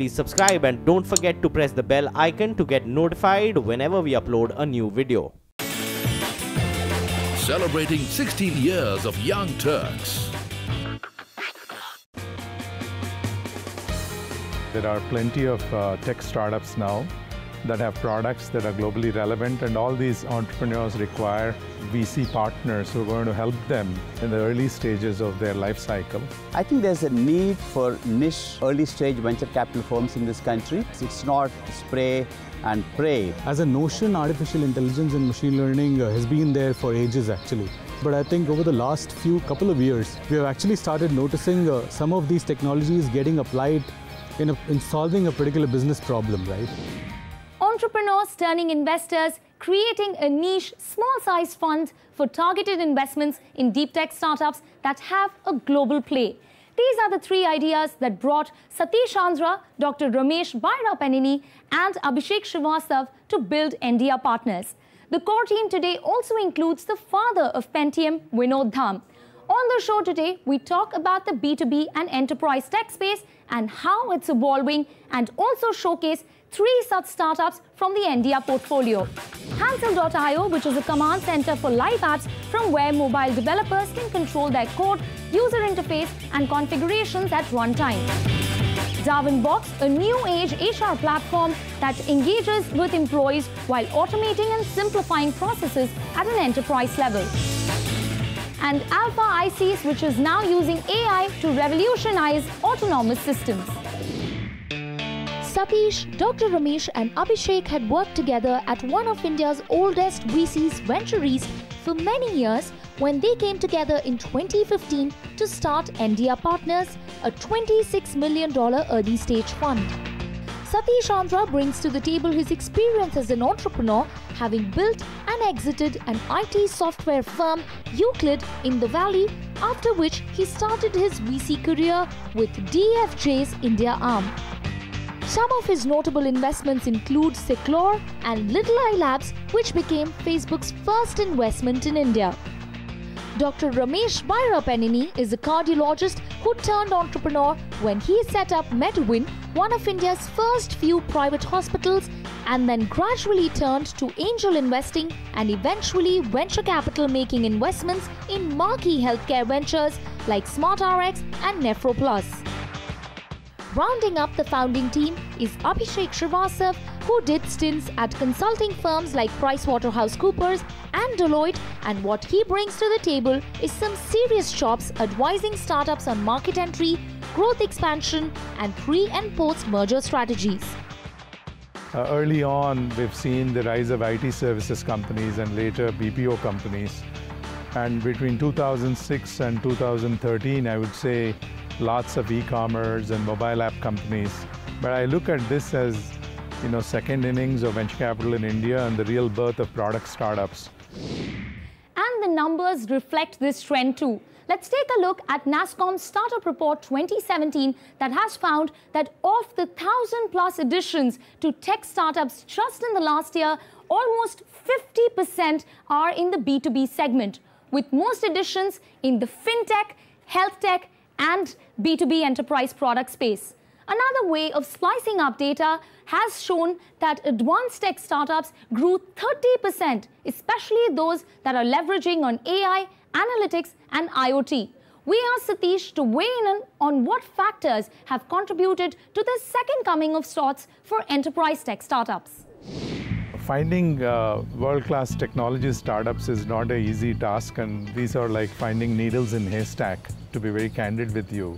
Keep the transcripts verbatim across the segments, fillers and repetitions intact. please subscribe and don't forget to press the bell icon to get notified whenever we upload a new video. Celebrating sixteen years of Young Turks. There are plenty of uh, tech startups now that have products that are globally relevant, and all these entrepreneurs require V C partners who are going to help them in the early stages of their life cycle. I think there's a need for niche early stage venture capital firms in this country. It's not spray and pray. As a notion, artificial intelligence and machine learning has been there for ages actually. But I think over the last few couple of years, we have actually started noticing uh, some of these technologies getting applied in, a, in solving a particular business problem, right? Entrepreneurs turning investors, creating a niche, small-sized fund for targeted investments in deep tech startups that have a global play. These are the three ideas that brought Sateesh Andra, Doctor Ramesh Byrapaneni and Abhishek Srivastava to build Endiya Partners. The core team today also includes the father of Pentium, Vinod Dham. On the show today, we talk about the B two B and enterprise tech space and how it's evolving, and also showcase three such startups from the Endiya portfolio. Hansel dot i o, which is a command center for live apps from where mobile developers can control their code, user interface and configurations at one time. Darwinbox, a new age H R platform that engages with employees while automating and simplifying processes at an enterprise level. And Alpha I Cs, which is now using A I to revolutionize autonomous systems. Sateesh, Doctor Ramesh and Abhishek had worked together at one of India's oldest V Cs, Venture East, for many years when they came together in twenty fifteen to start Endiya Partners, a twenty-six million dollar early-stage fund. Sateesh Andra brings to the table his experience as an entrepreneur, having built and exited an I T software firm, Euclid, in the Valley, after which he started his V C career with D F J's India arm. Some of his notable investments include Siklor and Little Eye Labs, which became Facebook's first investment in India. Doctor Ramesh Byrapaneni is a cardiologist who turned entrepreneur when he set up Medwin, one of India's first few private hospitals, and then gradually turned to angel investing and eventually venture capital, making investments in marquee healthcare ventures like SmartRx and NephroPlus. Rounding up the founding team is Abhishek Srivastava, who did stints at consulting firms like PricewaterhouseCoopers and Deloitte, and what he brings to the table is some serious chops advising startups on market entry, growth expansion and pre- and post-merger strategies. Uh, early on, we've seen the rise of I T services companies and later B P O companies. And between two thousand six and two thousand thirteen, I would say, lots of e-commerce and mobile app companies. But I look at this as, you know, second innings of venture capital in India and the real birth of product startups. And the numbers reflect this trend too. Let's take a look at NASSCOM's Startup Report twenty seventeen that has found that of the one thousand plus additions to tech startups just in the last year, almost fifty percent are in the B two B segment, with most additions in the fintech, health tech, and B two B enterprise product space. Another way of splicing up data has shown that advanced tech startups grew thirty percent, especially those that are leveraging on A I, analytics, and IoT. We asked Sateesh to weigh in on what factors have contributed to the second coming of sorts for enterprise tech startups. Finding uh, world-class technology startups is not an easy task, and these are like finding needles in haystack, to be very candid with you.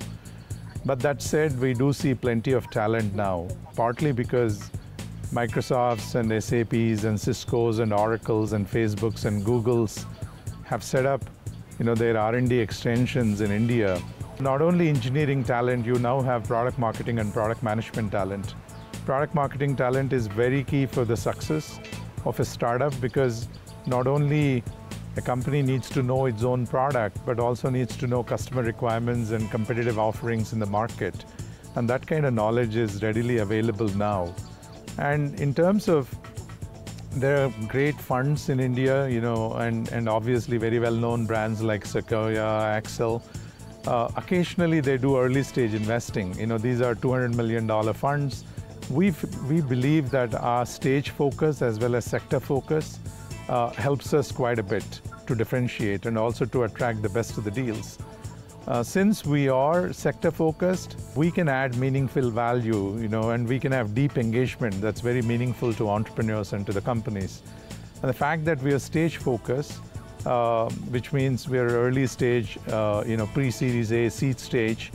But that said, we do see plenty of talent now, partly because Microsofts and S A Ps and Cisco's and Oracle's and Facebook's and Google's have set up, you know, their R and D extensions in India. Not only engineering talent, you now have product marketing and product management talent. Product marketing talent is very key for the success of a startup, because not only a company needs to know its own product, but also needs to know customer requirements and competitive offerings in the market. And that kind of knowledge is readily available now. And in terms of, there are great funds in India, you know, and, and obviously very well-known brands like Sequoia, Accel, Uh, occasionally they do early stage investing. You know, these are two hundred million dollar funds. We we believe that our stage focus as well as sector focus uh, helps us quite a bit to differentiate and also to attract the best of the deals. Uh, since we are sector focused, we can add meaningful value, you know, and we can have deep engagement that's very meaningful to entrepreneurs and to the companies. And the fact that we are stage focused, uh, which means we are early stage, uh, you know, pre-series A, seed stage,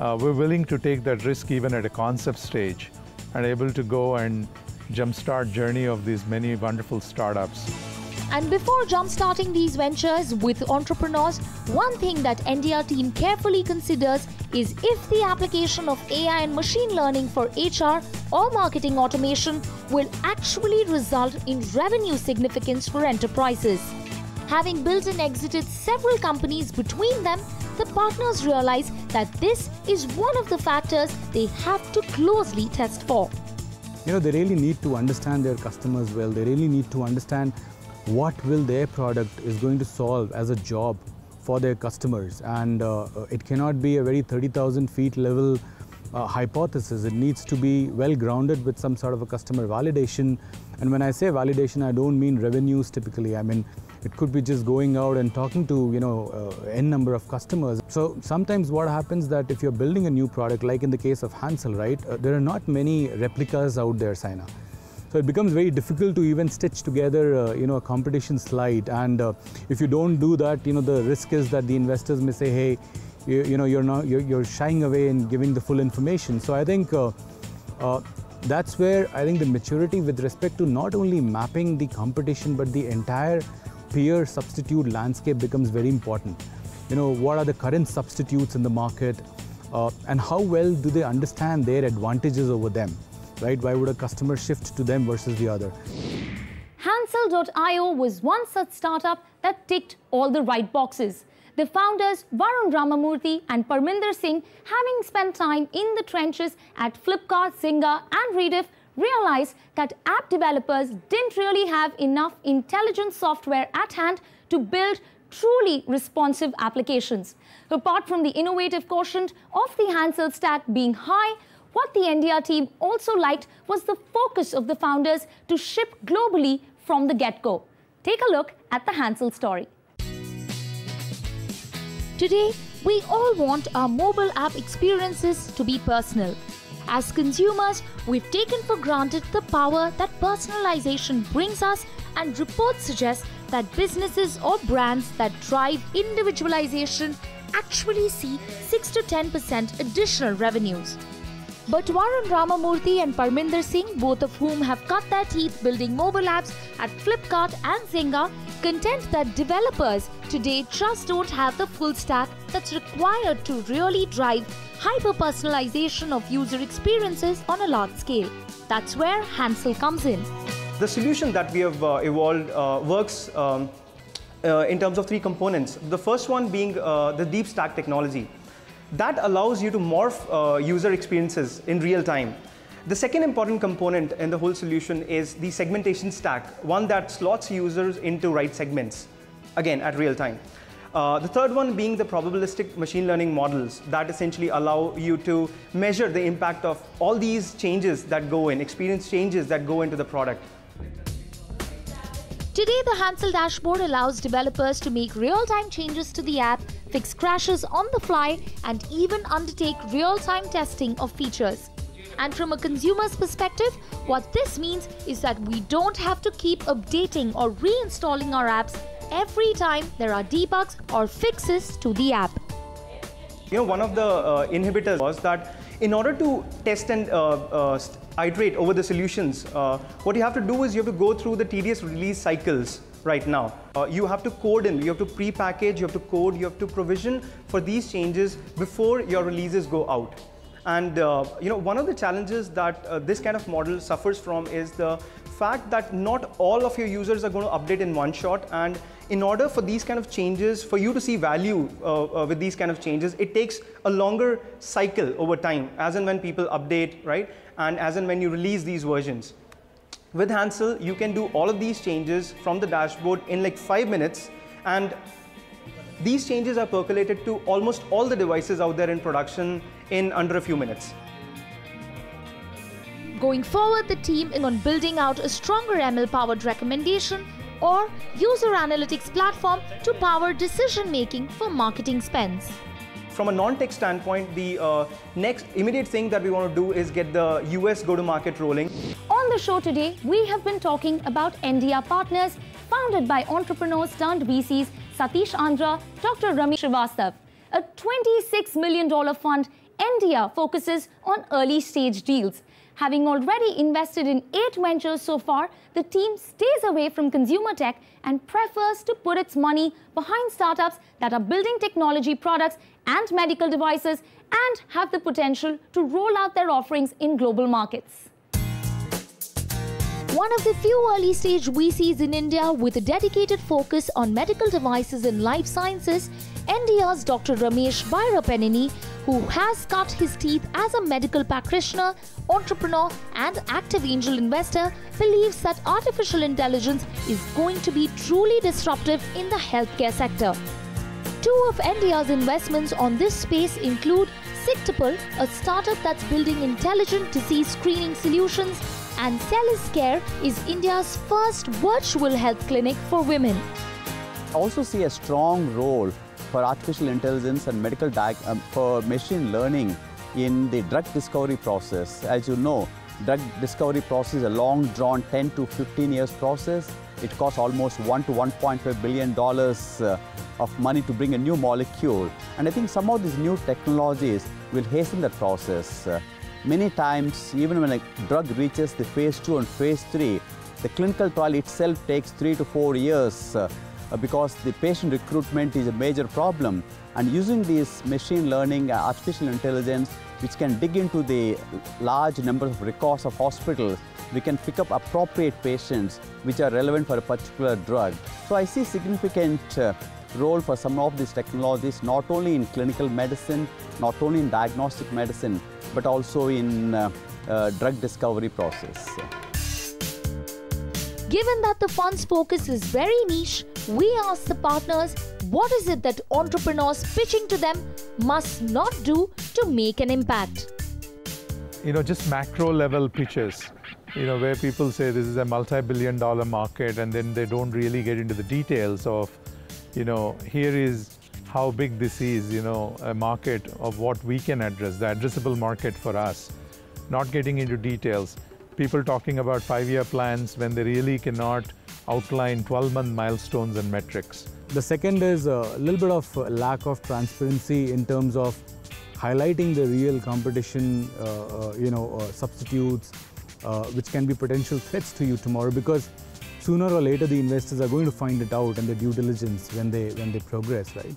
uh, we're willing to take that risk even at a concept stage and able to go and jumpstart journey of these many wonderful startups. And before jump-starting these ventures with entrepreneurs, one thing that Endiya team carefully considers is if the application of A I and machine learning for H R or marketing automation will actually result in revenue significance for enterprises. Having built and exited several companies between them, the partners realize that this is one of the factors they have to closely test for. You know, they really need to understand their customers well. They really need to understand what will their product is going to solve as a job for their customers, and uh, it cannot be a very thirty thousand feet level uh, hypothesis. It needs to be well grounded with some sort of a customer validation. And when I say validation, I don't mean revenues typically. I mean, it could be just going out and talking to, you know, uh, n number of customers. So sometimes what happens that if you're building a new product, like in the case of Hansel, right, uh, there are not many replicas out there, Saina. So it becomes very difficult to even stitch together, uh, you know, a competition slide. And uh, if you don't do that, you know, the risk is that the investors may say, hey, you, you know, you're not, you're, you're shying away and giving the full information. So I think uh, uh, that's where I think the maturity with respect to not only mapping the competition, but the entire peer substitute landscape becomes very important. You know, what are the current substitutes in the market, uh, and how well do they understand their advantages over them? Right? Why would a customer shift to them versus the other? Hansel dot i o was one such startup that ticked all the right boxes. The founders Varun Ramamurthy and Parminder Singh, having spent time in the trenches at Flipkart, Zynga and Rediff, realized that app developers didn't really have enough intelligent software at hand to build truly responsive applications. Apart from the innovative quotient of the Hansel stack being high, what the Endiya team also liked was the focus of the founders to ship globally from the get-go. Take a look at the Hansel story. Today, we all want our mobile app experiences to be personal. As consumers, we've taken for granted the power that personalization brings us, and reports suggest that businesses or brands that drive individualization actually see six to ten percent additional revenues. But Varun Ramamurthy and Parminder Singh, both of whom have cut their teeth building mobile apps at Flipkart and Zynga, contend that developers today just don't have the full stack that's required to really drive hyper-personalization of user experiences on a large scale. That's where Hansel comes in. The solution that we have uh, evolved uh, works um, uh, in terms of three components. The first one being uh, the deep stack technology. That allows you to morph uh, user experiences in real time. The second important component in the whole solution is the segmentation stack, one that slots users into right segments, again, at real time. Uh, the third one being the probabilistic machine learning models that essentially allow you to measure the impact of all these changes that go in, experience changes that go into the product. Today, the Hansel dashboard allows developers to make real-time changes to the app, fix crashes on the fly, and even undertake real-time testing of features. And from a consumer's perspective, what this means is that we don't have to keep updating or reinstalling our apps every time there are debugs or fixes to the app. You know, one of the uh, inhibitors was that in order to test and uh, uh, iterate over the solutions, uh, what you have to do is you have to go through the tedious release cycles right now. Uh, you have to code in, you have to pre-package, you have to code, you have to provision for these changes before your releases go out. And uh, you know, one of the challenges that uh, this kind of model suffers from is the fact that not all of your users are going to update in one shot, and in order for these kind of changes, for you to see value uh, uh, with these kind of changes, it takes a longer cycle over time, as and when people update, right? And as and when you release these versions. With Hansel, you can do all of these changes from the dashboard in like five minutes, and These changes are percolated to almost all the devices out there in production in under a few minutes. Going forward, the team is on building out a stronger M L-powered recommendation or user analytics platform to power decision-making for marketing spends. From a non-tech standpoint, the uh, next immediate thing that we want to do is get the U S go-to-market rolling. On the show today, we have been talking about Endiya Partners, founded by entrepreneurs turned V Cs Sateesh Andra, Doctor Ramesh Srivastava. A twenty-six million dollar fund, Endiya focuses on early-stage deals. Having already invested in eight ventures so far, the team stays away from consumer tech and prefers to put its money behind startups that are building technology products and medical devices and have the potential to roll out their offerings in global markets. One of the few early-stage V Cs in India with a dedicated focus on medical devices and life sciences, Endiya's Doctor Ramesh Byrapaneni, who has cut his teeth as a medical practitioner, entrepreneur and active angel investor, believes that artificial intelligence is going to be truly disruptive in the healthcare sector. Two of Endiya's investments on this space include Sictuple, a startup that's building intelligent disease screening solutions, and Celis Care is India's first virtual health clinic for women. I also see a strong role for artificial intelligence and medical um, for machine learning in the drug discovery process. As you know, drug discovery process is a long drawn ten to fifteen years process. It costs almost one to one point five billion dollars uh, of money to bring a new molecule. And I think some of these new technologies will hasten that process. Uh, Many times, even when a drug reaches the phase two and phase three, the clinical trial itself takes three to four years uh, because the patient recruitment is a major problem. And using this machine learning, uh, artificial intelligence, which can dig into the large number of records of hospitals, we can pick up appropriate patients which are relevant for a particular drug. So I see significant uh, role for some of these technologies, not only in clinical medicine, not only in diagnostic medicine, but also in uh, uh, drug discovery process. Given that the fund's focus is very niche, we asked the partners, what is it that entrepreneurs pitching to them must not do to make an impact? You know, just macro level pitches, you know, where people say this is a multi-billion dollar market and then they don't really get into the details of, you know, here is how big this is, you know, a market of what we can address, the addressable market for us. Not getting into details. People talking about five-year plans when they really cannot outline twelve-month milestones and metrics. The second is a little bit of lack of transparency in terms of highlighting the real competition, uh, you know, uh, substitutes, uh, which can be potential threats to you tomorrow, because sooner or later the investors are going to find it out and the due diligence when they, when they progress, right?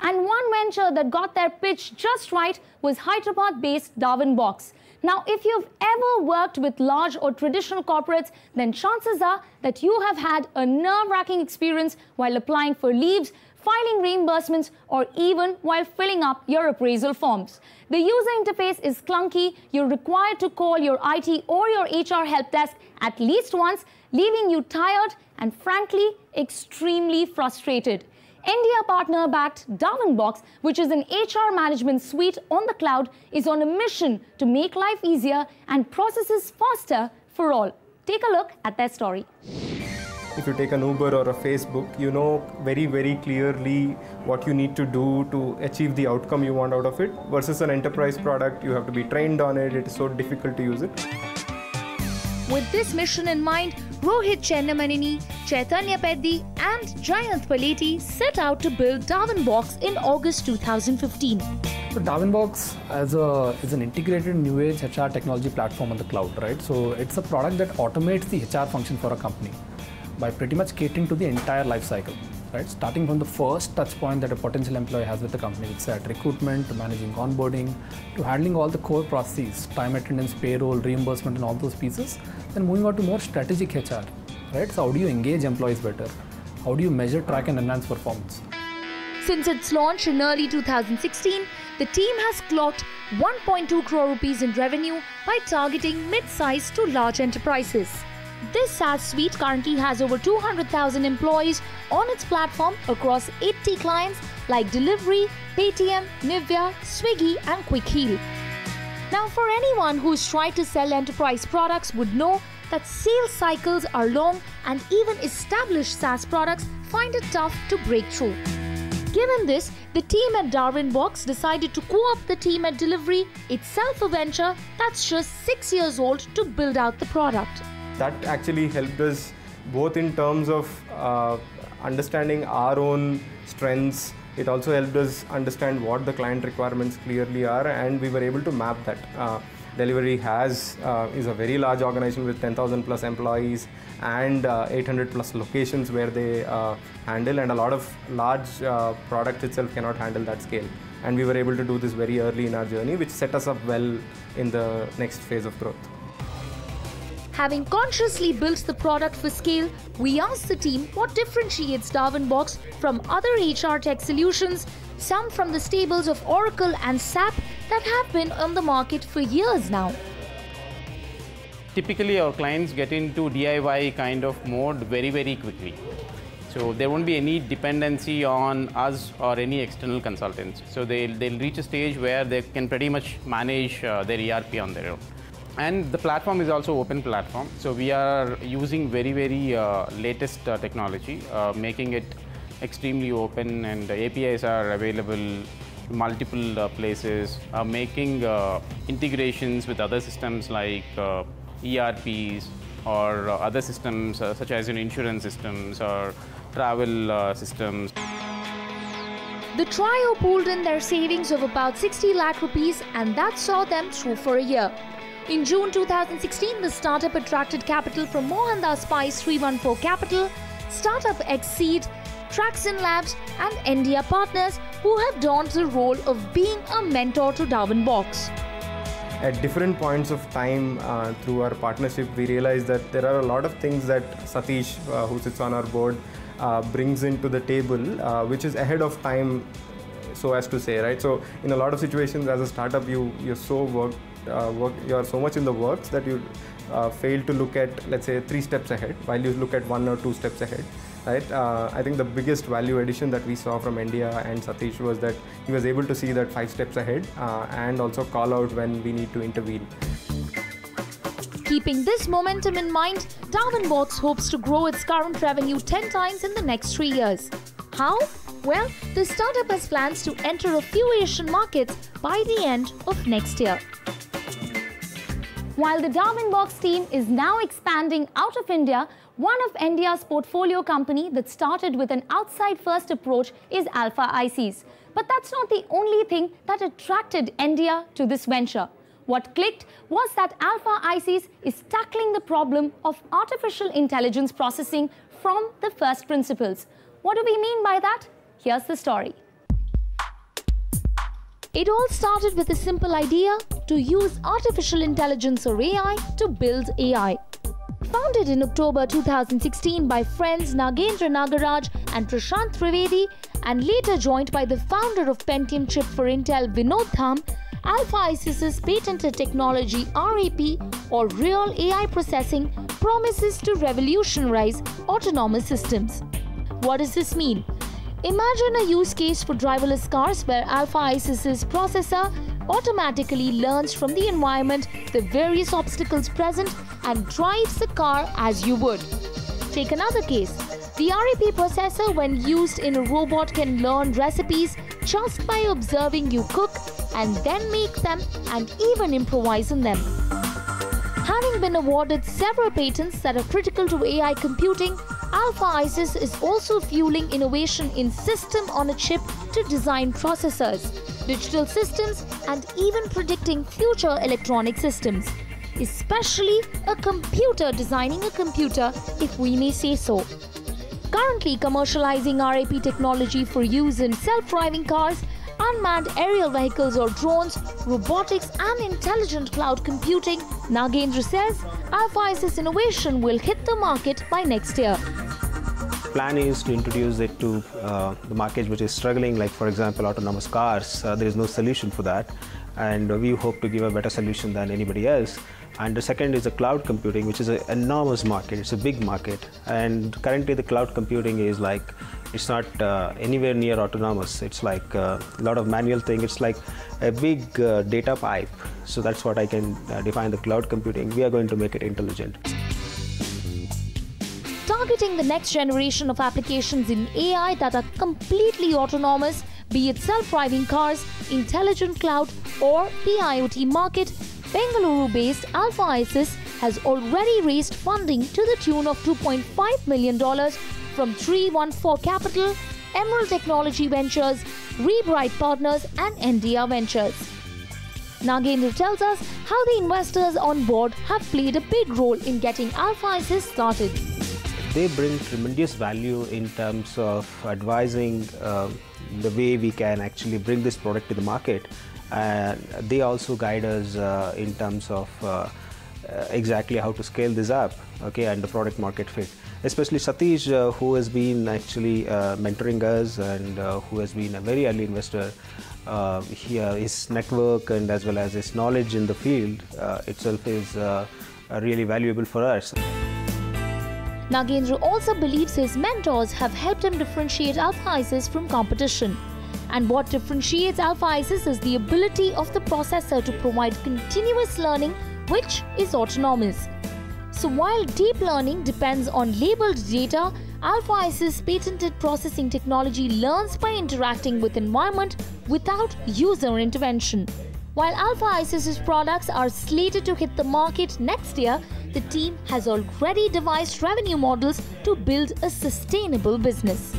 And one venture that got their pitch just right was Hyderabad-based Darwinbox. Now, if you've ever worked with large or traditional corporates, then chances are that you have had a nerve-wracking experience while applying for leaves, filing reimbursements, or even while filling up your appraisal forms. The user interface is clunky. You're required to call your I T or your H R help desk at least once, leaving you tired and, frankly, extremely frustrated. Endiya partner-backed Darwinbox, which is an H R management suite on the cloud, is on a mission to make life easier and processes faster for all. Take a look at their story. If you take an Uber or a Facebook, you know very, very clearly what you need to do to achieve the outcome you want out of it, versus an enterprise product, you have to be trained on it, it is so difficult to use it. With this mission in mind, Rohit Chennamaneni, Chaitanya Peddi and Jayanth Paleti set out to build Darwinbox in August two thousand fifteen. So Darwinbox as a, is an integrated new age H R technology platform on the cloud, right? So it's a product that automates the H R function for a company by pretty much catering to the entire life cycle, right? Starting from the first touch point that a potential employee has with the company, it's at recruitment, to managing onboarding, to handling all the core processes, time attendance, payroll, reimbursement and all those pieces, then moving on to more strategic H R, right? So how do you engage employees better? How do you measure, track and enhance performance? Since its launch in early two thousand sixteen, the team has clocked one point two crore rupees in revenue by targeting mid-sized to large enterprises. This SaaS suite currently has over two hundred thousand employees on its platform across eighty clients like Delhivery, Pentium, Nivea, Swiggy and Quick Heal. Now, for anyone who's tried to sell enterprise products would know that sales cycles are long and even established SaaS products find it tough to break through. Given this, the team at Darwinbox decided to co-opt the team at Delhivery, itself a venture that's just six years old, to build out the product. That actually helped us both in terms of uh, understanding our own strengths. It also helped us understand what the client requirements clearly are, and we were able to map that. Uh, Delhivery has, uh, is a very large organization with ten thousand plus employees and uh, eight hundred plus locations where they uh, handle, and a lot of large uh, products itself cannot handle that scale. And we were able to do this very early in our journey, which set us up well in the next phase of growth. Having consciously built the product for scale, we asked the team what differentiates Darwinbox from other H R tech solutions, some from the stables of Oracle and SAP that have been on the market for years now. Typically, our clients get into D I Y kind of mode very, very quickly. So there won't be any dependency on us or any external consultants. So they'll, they'll reach a stage where they can pretty much manage uh, their E R P on their own. And the platform is also open platform. So we are using very, very uh, latest uh, technology, uh, making it extremely open, and A P Is are available multiple uh, places, uh, making uh, integrations with other systems like uh, E R Ps or uh, other systems uh, such as in insurance systems or travel uh, systems. The trio pooled in their savings of about sixty lakh rupees, and that saw them through for a year. In June two thousand sixteen, the startup attracted capital from Mohandas Pi's three one four Capital, Startup Xseed, Traxon Labs and Endiya Partners, who have donned the role of being a mentor to Darwinbox. At different points of time uh, through our partnership, we realized that there are a lot of things that Sateesh, uh, who sits on our board, uh, brings into the table, uh, which is ahead of time, so as to say, right? So in a lot of situations as a startup, you, you're so worked Uh, work, you are so much in the works that you uh, fail to look at, let's say, three steps ahead, while you look at one or two steps ahead, right? Uh, I think the biggest value addition that we saw from India and Sateesh was that he was able to see that five steps ahead uh, and also call out when we need to intervene. Keeping this momentum in mind, Darwinbox hopes to grow its current revenue ten times in the next three years. How? Well, the startup has plans to enter a few Asian markets by the end of next year. While the Darwinbox team is now expanding out of India, one of India's portfolio company that started with an outside-first approach is Alpha I Cs. But that's not the only thing that attracted India to this venture. What clicked was that Alpha I Cs is tackling the problem of artificial intelligence processing from the first principles. What do we mean by that? Here's the story. It all started with a simple idea to use artificial intelligence or A I to build A I. Founded in October two thousand sixteen by friends Nagendra Nagaraj and Prashant Trivedi, and later joined by the founder of Pentium chip for Intel, Vinod Dham, Alpha I Cs' patented technology R A P, or Real A I Processing, promises to revolutionize autonomous systems. What does this mean? Imagine a use case for driverless cars where Alpha I C S's processor automatically learns from the environment the various obstacles present and drives the car as you would. Take another case. The R A P processor, when used in a robot, can learn recipes just by observing you cook and then make them and even improvise on them. Having been awarded several patents that are critical to A I computing, Alpha I C S is also fueling innovation in system-on-a-chip to design processors, digital systems, and even predicting future electronic systems, especially a computer designing a computer, if we may say so. Currently commercializing R A P technology for use in self-driving cars, unmanned aerial vehicles or drones, robotics and intelligent cloud computing, Nagendra says Alpha I C S innovation will hit the market by next year. The plan is to introduce it to uh, the market which is struggling, like for example autonomous cars. Uh, there is no solution for that. and we hope to give a better solution than anybody else. And the second is the cloud computing, which is an enormous market. It's a big market, and currently the cloud computing is like, it's not uh, anywhere near autonomous. It's like a lot of manual thing. It's like a big uh, data pipe. So that's what I can uh, define the cloud computing. We are going to make it intelligent. Targeting the next generation of applications in A I that are completely autonomous, be it self-driving cars, intelligent cloud, or the IoT market, Bengaluru-based Alpha I C S has already raised funding to the tune of two point five million dollars from three one four Capital, Emerald Technology Ventures, Rebright Partners and Endiya Ventures. Nagendra tells us how the investors on board have played a big role in getting Alpha I C S started. They bring tremendous value in terms of advising uh, the way we can actually bring this product to the market. And they also guide us uh, in terms of uh, exactly how to scale this up, okay, and the product market fit. Especially Sateesh, uh, who has been actually uh, mentoring us and uh, who has been a very early investor. Uh, he, uh, his network and as well as his knowledge in the field uh, itself is uh, really valuable for us. Nagendra also believes his mentors have helped him differentiate Alpha I C S from competition. And what differentiates Alpha I C S is the ability of the processor to provide continuous learning, which is autonomous. So while deep learning depends on labeled data, Alpha I C S patented processing technology learns by interacting with environment without user intervention. While Alpha I C S's products are slated to hit the market next year, the team has already devised revenue models to build a sustainable business.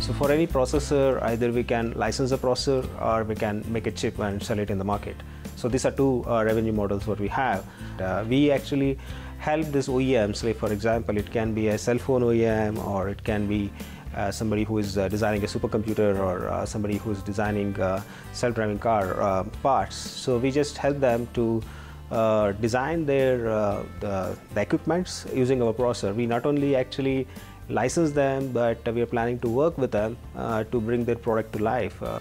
So for any processor, either we can license a processor or we can make a chip and sell it in the market. So these are two uh, revenue models what we have. Uh, we actually help this O E Ms, like for example, it can be a cell phone O E M, or it can be uh, somebody who is uh, designing a supercomputer, or uh, somebody who is designing uh, self-driving car uh, parts. So we just help them to uh, design their uh, the, the equipments using our processor. We not only actually license them, but we are planning to work with them uh, to bring their product to life. Uh.